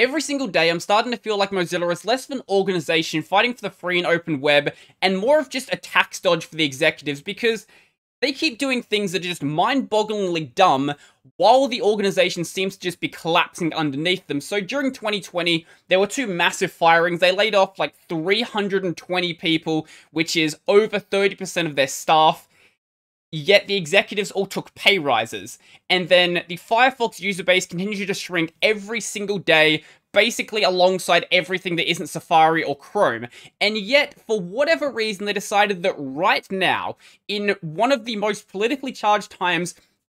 Every single day, I'm starting to feel like Mozilla is less of an organization fighting for the free and open web and more of just a tax dodge for the executives, because they keep doing things that are just mind-bogglingly dumb while the organization seems to just be collapsing underneath them. So during 2020, there were two massive firings. They laid off like 320 people, which is over 30% of their staff. Yet the executives all took pay rises. And then the Firefox user base continued to shrink every single day, basically alongside everything that isn't Safari or Chrome. And yet, for whatever reason, they decided that right now, in one of the most politically charged times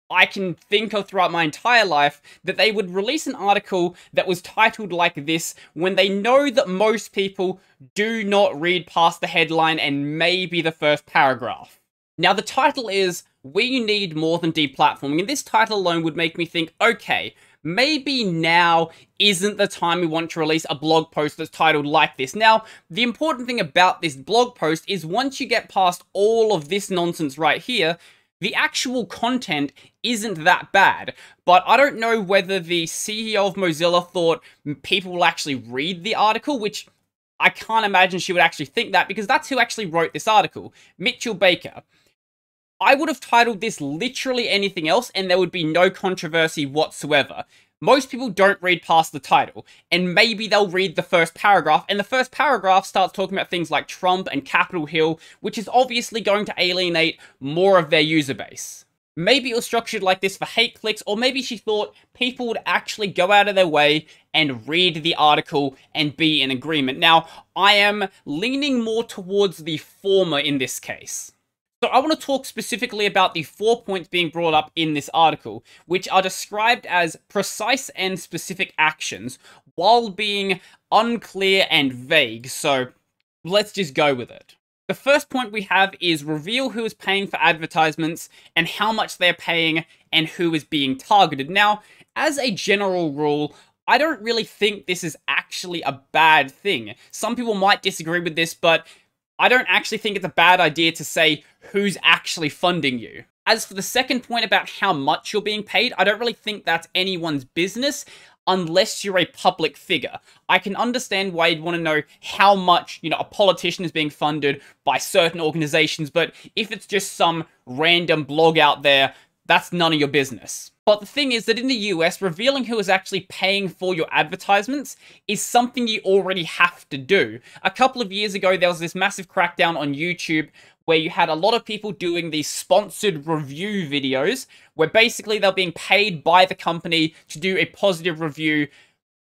I can think of throughout my entire life, that they would release an article that was titled like this, when they know that most people do not read past the headline and maybe the first paragraph. Now, the title is, We Need More Than Deplatforming, and this title alone would make me think, okay, maybe now isn't the time we want to release a blog post that's titled like this. Now, the important thing about this blog post is once you get past all of this nonsense right here, the actual content isn't that bad. But I don't know whether the CEO of Mozilla thought people will actually read the article, which I can't imagine she would actually think that, because that's who actually wrote this article, Mitchell Baker. I would have titled this literally anything else and there would be no controversy whatsoever. Most people don't read past the title, and maybe they'll read the first paragraph, and the first paragraph starts talking about things like Trump and Capitol Hill, which is obviously going to alienate more of their user base. Maybe it was structured like this for hate clicks, or maybe she thought people would actually go out of their way and read the article and be in agreement. Now, I am leaning more towards the former in this case. So I want to talk specifically about the 4 points being brought up in this article, which are described as precise and specific actions while being unclear and vague. So let's just go with it. The first point we have is reveal who is paying for advertisements and how much they're paying and who is being targeted. Now, as a general rule, I don't really think this is actually a bad thing. Some people might disagree with this, but I don't actually think it's a bad idea to say who's actually funding you. As for the second point about how much you're being paid, I don't really think that's anyone's business unless you're a public figure. I can understand why you'd want to know how much, a politician is being funded by certain organizations, but if it's just some random blog out there, that's none of your business. But the thing is that in the US, revealing who is actually paying for your advertisements is something you already have to do. A couple of years ago, there was this massive crackdown on YouTube where you had a lot of people doing these sponsored review videos where basically they're being paid by the company to do a positive review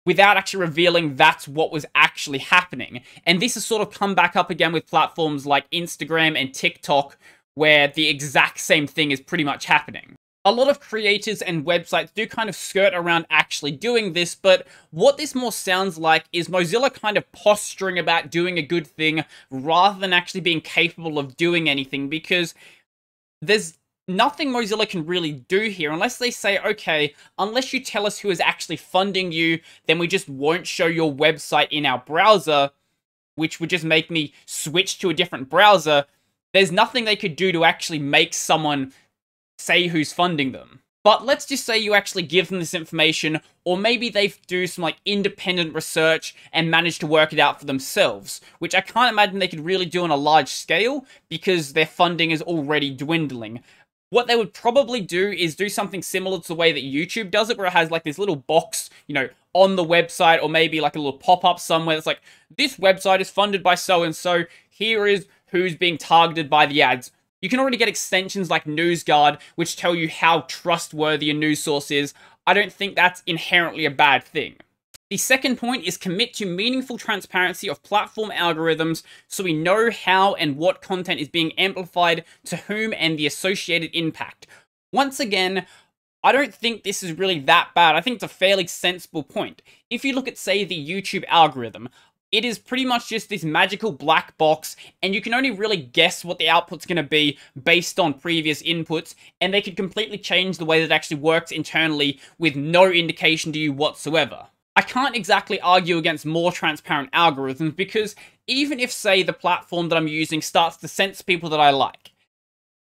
without actually revealing that's what was actually happening. And this has sort of come back up again with platforms like Instagram and TikTok, where the exact same thing is pretty much happening. A lot of creators and websites do kind of skirt around actually doing this, but what this more sounds like is Mozilla kind of posturing about doing a good thing rather than actually being capable of doing anything, because there's nothing Mozilla can really do here unless they say, okay, unless you tell us who is actually funding you, then we just won't show your website in our browser, which would just make me switch to a different browser. There's nothing they could do to actually make someone say who's funding them. But let's just say you actually give them this information, or maybe they do some independent research and manage to work it out for themselves, which I can't imagine they could really do on a large scale because their funding is already dwindling. What they would probably do is do something similar to the way that YouTube does it, where it has this little box, on the website, or maybe a little pop-up somewhere that's like, this website is funded by so-and-so, here is who's being targeted by the ads. You can already get extensions like NewsGuard, which tell you how trustworthy a news source is. I don't think that's inherently a bad thing. The second point is commit to meaningful transparency of platform algorithms so we know how and what content is being amplified to whom and the associated impact. Once again, I don't think this is really that bad. I think it's a fairly sensible point. If you look at, say, the YouTube algorithm, it is pretty much just this magical black box, and you can only really guess what the output's going to be based on previous inputs, and they could completely change the way that it actually works internally with no indication to you whatsoever. I can't exactly argue against more transparent algorithms, because even if, say, the platform that I'm using starts to sense people that I like,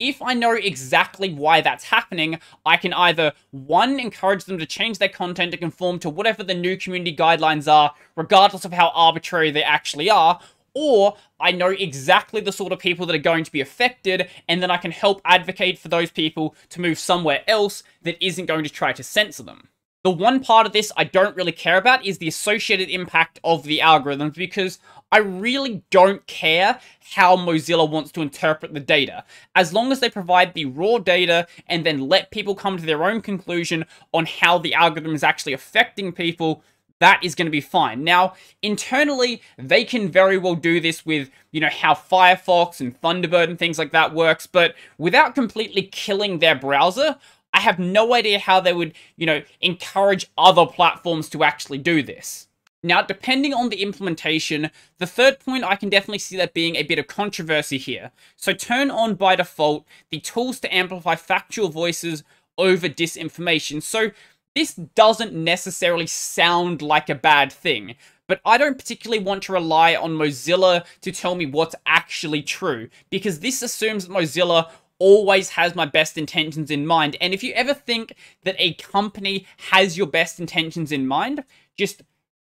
If I know exactly why that's happening, I can either, one, encourage them to change their content to conform to whatever the new community guidelines are, regardless of how arbitrary they actually are, or I know exactly the sort of people that are going to be affected, and then I can help advocate for those people to move somewhere else that isn't going to try to censor them. The one part of this I don't really care about is the associated impact of the algorithms, because I really don't care how Mozilla wants to interpret the data. As long as they provide the raw data and then let people come to their own conclusion on how the algorithm is actually affecting people, that is going to be fine. Now, internally, they can very well do this with, you know, how Firefox and Thunderbird and things like that works, but without completely killing their browser, I have no idea how they would, you know, encourage other platforms to actually do this. Now, depending on the implementation, the third point, I can definitely see that being a bit of controversy here. So turn on by default the tools to amplify factual voices over disinformation. So this doesn't necessarily sound like a bad thing, but I don't particularly want to rely on Mozilla to tell me what's actually true, because this assumes that Mozilla always has my best intentions in mind. And if you ever think that a company has your best intentions in mind, just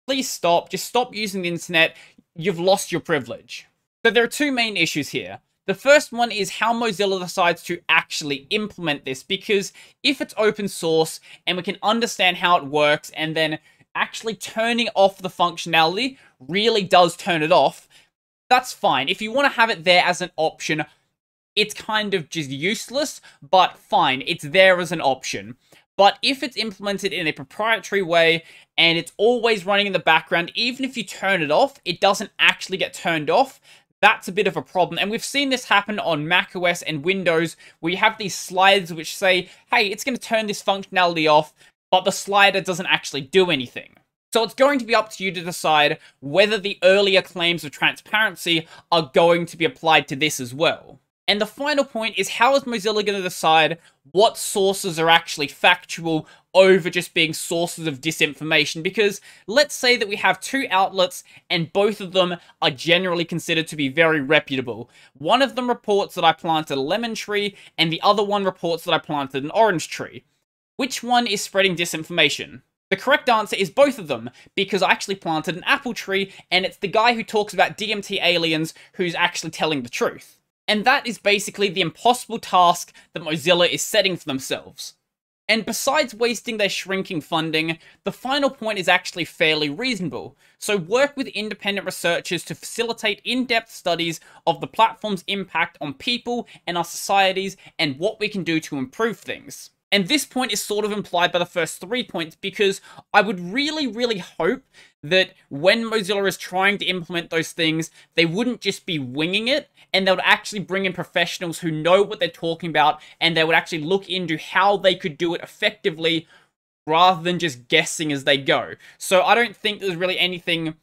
please stop. Just stop using the internet. You've lost your privilege. So there are two main issues here. The first one is how Mozilla decides to actually implement this, because if it's open source and we can understand how it works, and then actually turning off the functionality really does turn it off, that's fine. If you want to have it there as an option, it's kind of just useless, but fine, it's there as an option. But if it's implemented in a proprietary way and it's always running in the background, even if you turn it off, it doesn't actually get turned off. That's a bit of a problem. And we've seen this happen on macOS and Windows, where you have these sliders which say, hey, it's going to turn this functionality off, but the slider doesn't actually do anything. So it's going to be up to you to decide whether the earlier claims of transparency are going to be applied to this as well. And the final point is, how is Mozilla going to decide what sources are actually factual over just being sources of disinformation? Because let's say that we have two outlets and both of them are generally considered to be very reputable. One of them reports that I planted a lemon tree and the other one reports that I planted an orange tree. Which one is spreading disinformation? The correct answer is both of them, because I actually planted an apple tree and it's the guy who talks about DMT aliens who's actually telling the truth. And that is basically the impossible task that Mozilla is setting for themselves. And besides wasting their shrinking funding, the final point is actually fairly reasonable. So work with independent researchers to facilitate in-depth studies of the platform's impact on people and our societies and what we can do to improve things. And this point is sort of implied by the first 3 points, because I would really, really hope that when Mozilla is trying to implement those things, they wouldn't just be winging it, and they would actually bring in professionals who know what they're talking about, and they would actually look into how they could do it effectively rather than just guessing as they go. So I don't think there's really anything,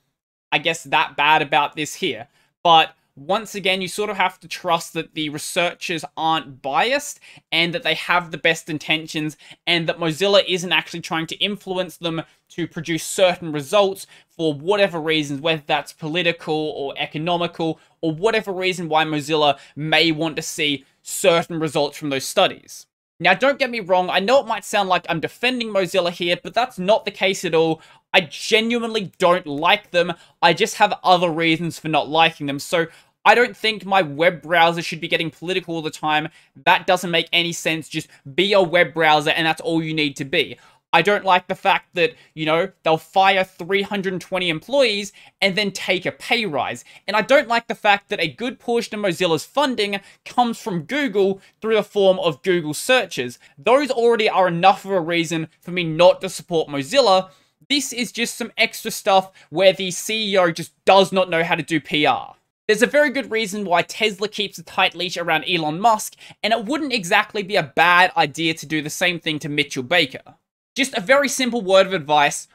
I guess, that bad about this here. But once again, you sort of have to trust that the researchers aren't biased and that they have the best intentions and that Mozilla isn't actually trying to influence them to produce certain results for whatever reasons, whether that's political or economical or whatever reason why Mozilla may want to see certain results from those studies. Now, don't get me wrong, I know it might sound like I'm defending Mozilla here, but that's not the case at all. I genuinely don't like them. I just have other reasons for not liking them. So I don't think my web browser should be getting political all the time. That doesn't make any sense. Just be a web browser and that's all you need to be. I don't like the fact that, you know, they'll fire 320 employees and then take a pay rise. And I don't like the fact that a good portion of Mozilla's funding comes from Google through the form of Google searches. Those already are enough of a reason for me not to support Mozilla. This is just some extra stuff where the CEO just does not know how to do PR. There's a very good reason why Tesla keeps a tight leash around Elon Musk, and it wouldn't exactly be a bad idea to do the same thing to Mitchell Baker. Just a very simple word of advice,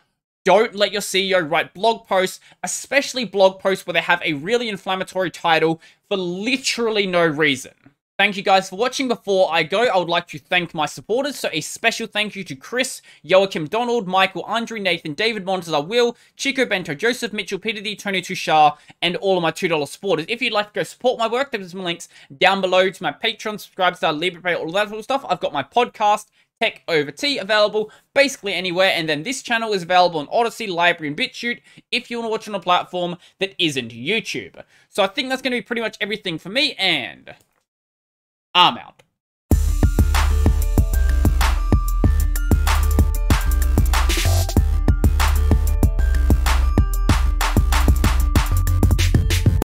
don't let your CEO write blog posts, especially blog posts where they have a really inflammatory title, for literally no reason. Thank you guys for watching. Before I go, I would like to thank my supporters. So a special thank you to Chris, Joachim Donald, Michael Andre, Nathan, David Montezar, Will, Chico Bento, Joseph Mitchell, Peter D, Tony Tushar, and all of my $2 supporters. If you'd like to go support my work, there's some links down below to my Patreon, Subscribestar, LibrePay, all that sort of stuff. I've got my podcast, Tech Over Tea, available basically anywhere, and then this channel is available on Odyssey, Library, and BitChute if you want to watch on a platform that isn't YouTube. So I think that's going to be pretty much everything for me, and I'm out.